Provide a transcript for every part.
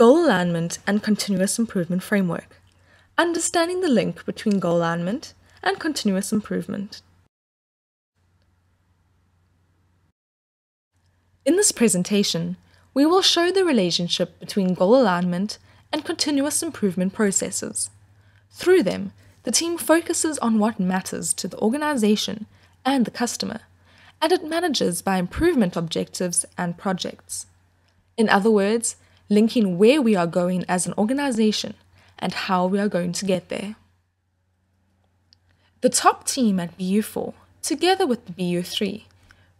Goal alignment and continuous improvement framework. Understanding the link between goal alignment and continuous improvement. In this presentation, we will show the relationship between goal alignment and continuous improvement processes. Through them, the team focuses on what matters to the organization and the customer, and it manages by improvement objectives and projects. In other words, linking where we are going as an organization and how we are going to get there. The top team at BU4, together with the BU3,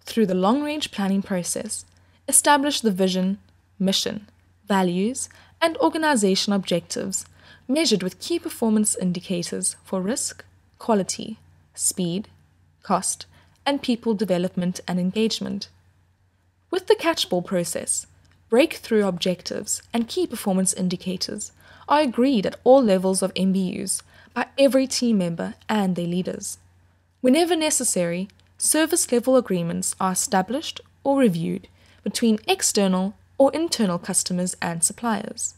through the long-range planning process, established the vision, mission, values, and organization objectives, measured with key performance indicators for risk, quality, speed, cost, and people development and engagement. With the catch-all process, breakthrough objectives and key performance indicators are agreed at all levels of MBUs by every team member and their leaders. Whenever necessary, service level agreements are established or reviewed between external or internal customers and suppliers.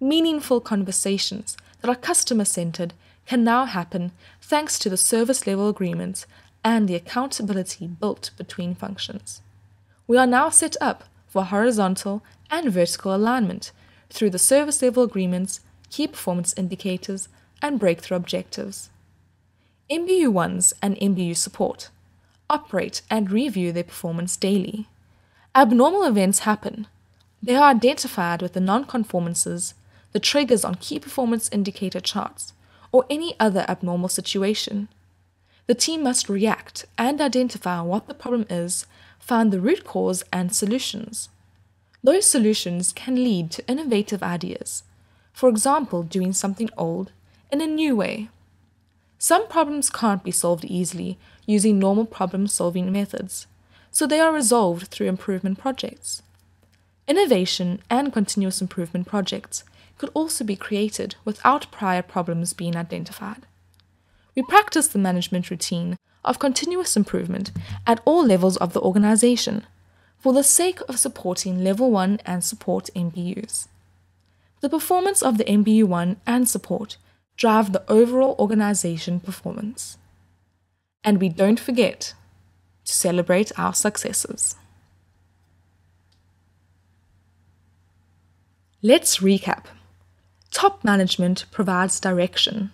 Meaningful conversations that are customer-centered can now happen thanks to the service level agreements and the accountability built between functions. We are now set up for horizontal and vertical alignment through the service level agreements, key performance indicators, and breakthrough objectives. MBU1s and MBU support operate and review their performance daily. Abnormal events happen. They are identified with the non-conformances, the triggers on key performance indicator charts, or any other abnormal situation. The team must react and identify what the problem is, find the root cause and solutions. Those solutions can lead to innovative ideas, for example, doing something old in a new way. Some problems can't be solved easily using normal problem-solving methods, so they are resolved through improvement projects. Innovation and continuous improvement projects could also be created without prior problems being identified. We practice the management routine of continuous improvement at all levels of the organization for the sake of supporting Level 1 and Support MBUs. The performance of the MBU1 and Support drive the overall organization performance. And we don't forget to celebrate our successes. Let's recap. Top management provides direction.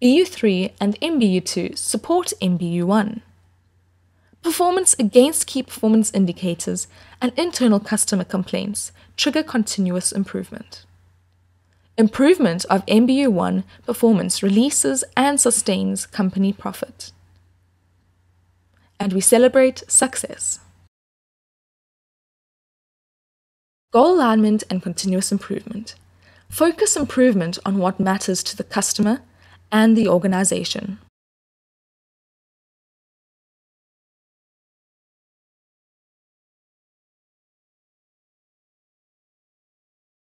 BU3 and MBU2 support MBU1. Performance against key performance indicators and internal customer complaints trigger continuous improvement. Improvement of MBU1 performance releases and sustains company profit. And we celebrate success. Goal alignment and continuous improvement. Focus improvement on what matters to the customer and the organization.